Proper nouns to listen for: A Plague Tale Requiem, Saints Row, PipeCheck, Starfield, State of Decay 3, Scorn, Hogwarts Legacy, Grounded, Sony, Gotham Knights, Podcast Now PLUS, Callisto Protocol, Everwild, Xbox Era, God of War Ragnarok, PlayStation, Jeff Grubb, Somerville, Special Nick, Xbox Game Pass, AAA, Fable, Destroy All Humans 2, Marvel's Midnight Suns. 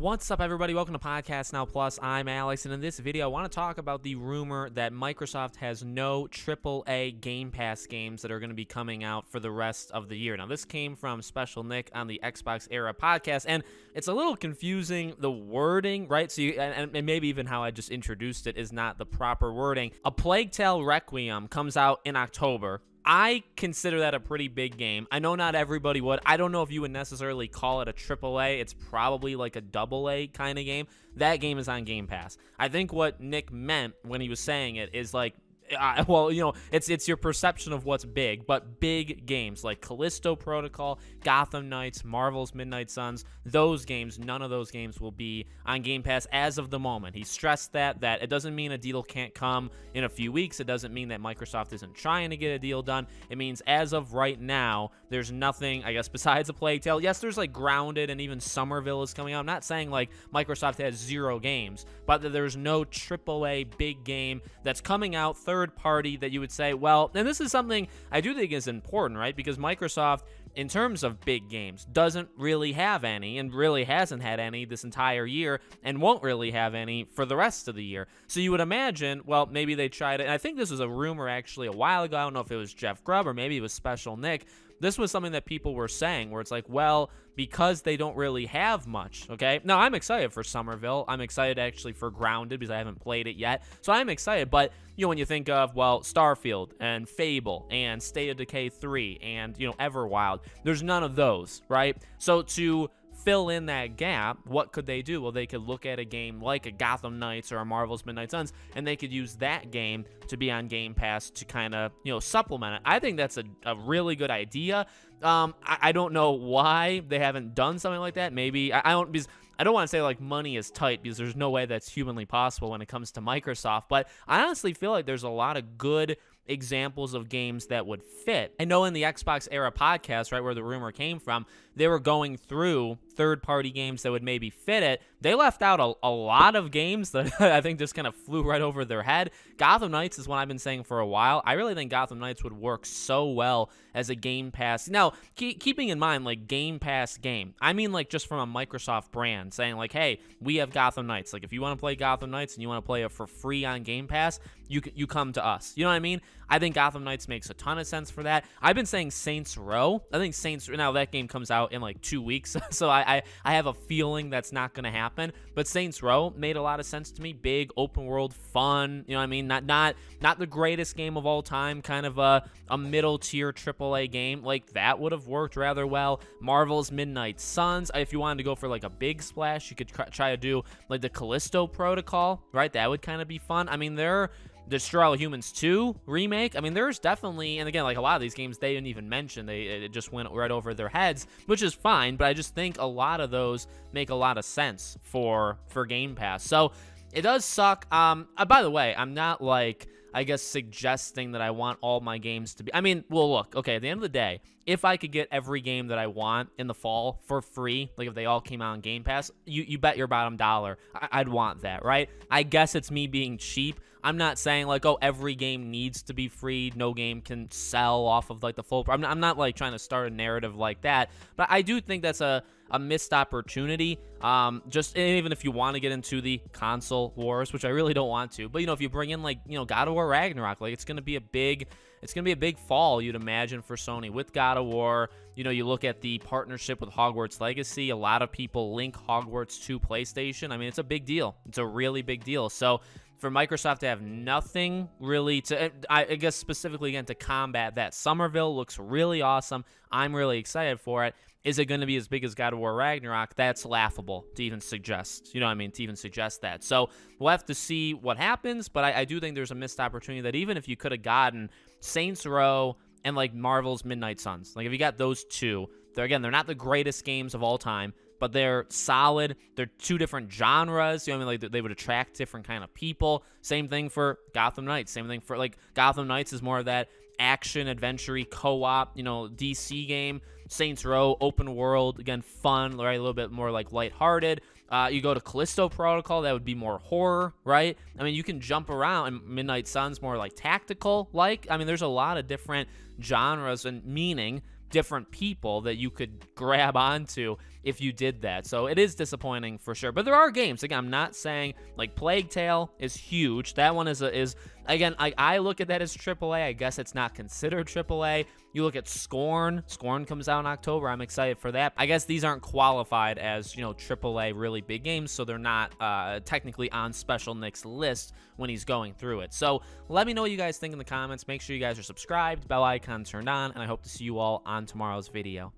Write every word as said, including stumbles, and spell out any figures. What's up, everybody? Welcome to Podcast Now Plus. I'm Alex, and in this video, I want to talk about the rumor that Microsoft has no triple A Game Pass games that are going to be coming out for the rest of the year. Now, this came from Special Nick on the Xbox Era podcast, and it's a little confusing, the wording, right? So, you, and, and maybe even how I just introduced it is not the proper wording. A Plague Tale Requiem comes out in October. I consider that a pretty big game. I know not everybody would. I don't know if you would necessarily call it a triple A. It's probably like a double A kind of game. That game is on Game Pass. I think what Nick meant when he was saying it is like, Uh, well, you know, it's it's your perception of what's big, but big games like Callisto Protocol, Gotham Knights, Marvel's Midnight Suns, those games, none of those games will be on Game Pass as of the moment. He stressed that, that it doesn't mean a deal can't come in a few weeks. It doesn't mean that Microsoft isn't trying to get a deal done. It means as of right now, there's nothing, I guess, besides A Plague Tale. Yes, there's like Grounded and even Somerville is coming out. I'm not saying like Microsoft has zero games, but that there's no triple A big game that's coming out third Third party that you would say, well, and this is something I do think is important, right? Because Microsoft, in terms of big games, doesn't really have any and really hasn't had any this entire year and won't really have any for the rest of the year. So you would imagine, well, maybe they tried it. And I think this was a rumor actually a while ago. I don't know if it was Jeff Grubb or maybe it was Special Nick. This was something that people were saying where it's like, well, because they don't really have much, okay? Now, I'm excited for Somerville. I'm excited actually for Grounded because I haven't played it yet. So I'm excited, but, you know, when you think of, well, Starfield and Fable and State of Decay three and, you know, Everwild, there's none of those, right? So to fill in that gap, what could they do? Well, they could look at a game like a Gotham Knights or a Marvel's Midnight Suns, and they could use that game to be on Game Pass to kind of, you know, supplement it. I think that's a, a really good idea. Um, I, I don't know why they haven't done something like that. Maybe, I, I don't, because I don't want to say like money is tight because there's no way that's humanly possible when it comes to Microsoft, but I honestly feel like there's a lot of good examples of games that would fit. I know in the Xbox Era podcast, right, where the rumor came from, they were going through third-party games that would maybe fit it. They left out a, a lot of games that I think just kind of flew right over their head. Gotham Knights is one I've been saying for a while. I really think Gotham Knights would work so well as a Game Pass. Now, keep, keeping in mind, like, Game Pass game, I mean, like, just from a Microsoft brand saying, like, hey, we have Gotham Knights. Like, if you want to play Gotham Knights and you want to play it for free on Game Pass, you, you come to us. You know what I mean? I think Gotham Knights makes a ton of sense for that. I've been saying Saints Row. I think Saints Row, now that game comes out in like two weeks, so I, I, I have a feeling that's not going to happen. But Saints Row made a lot of sense to me. Big, open world, fun, you know what I mean? Not not not the greatest game of all time, kind of a, a middle-tier triple A game. Like, that would have worked rather well. Marvel's Midnight Suns, if you wanted to go for like a big splash, you could try to do like the Callisto Protocol, right? That would kind of be fun. I mean, they're Destroy All Humans two remake. I mean, there's definitely, and again, like a lot of these games, they didn't even mention. They it just went right over their heads, which is fine. But I just think a lot of those make a lot of sense for for Game Pass. So it does suck. Um, uh, by the way, I'm not like, I guess, suggesting that I want all my games to be, I mean, well, look, okay, at the end of the day, if I could get every game that I want in the fall for free, like if they all came out on Game Pass, you, you bet your bottom dollar, I, I'd want that, right? I guess it's me being cheap. I'm not saying like, oh, every game needs to be free. No game can sell off of like the full, I'm not, I'm not like trying to start a narrative like that, but I do think that's a, a missed opportunity. Um, just even if you want to get into the console wars, which I really don't want to, but you know, if you bring in like, you know, God of War Ragnarok, like it's going to be a big, it's going to be a big fall, you'd imagine, for Sony with God of War. You know, you look at the partnership with Hogwarts Legacy. A lot of people link Hogwarts to PlayStation. I mean, it's a big deal. It's a really big deal. So for Microsoft to have nothing really to, I guess specifically again, to combat that, Somerville looks really awesome. I'm really excited for it. Is it going to be as big as God of War Ragnarok? That's laughable to even suggest, you know what I mean, to even suggest that. So we'll have to see what happens, but I, I do think there's a missed opportunity that even if you could have gotten Saints Row and like Marvel's Midnight Suns, like if you got those two, they're again, they're not the greatest games of all time, but they're solid. They're two different genres. You know what I mean? Like, they would attract different kind of people. Same thing for Gotham Knights. Same thing for, like, Gotham Knights is more of that action, adventure-y, co-op, you know, D C game. Saints Row, open world, again, fun, right? A little bit more, like, lighthearted. Uh, you go to Callisto Protocol, that would be more horror, right? I mean, you can jump around, and Midnight Suns more, like, tactical-like. I mean, there's a lot of different genres and meaning, different people that you could grab onto if you did that. So it is disappointing for sure. But there are games. Again, I'm not saying, like, Plague Tale is huge. That one is, a, is again, I, I look at that as triple A. I guess it's not considered triple A. You look at Scorn. Scorn comes out in October. I'm excited for that. I guess these aren't qualified as, you know, triple A really big games, so they're not uh, technically on Special Nick's list when he's going through it. So let me know what you guys think in the comments. Make sure you guys are subscribed, bell icon turned on, and I hope to see you all on tomorrow's video.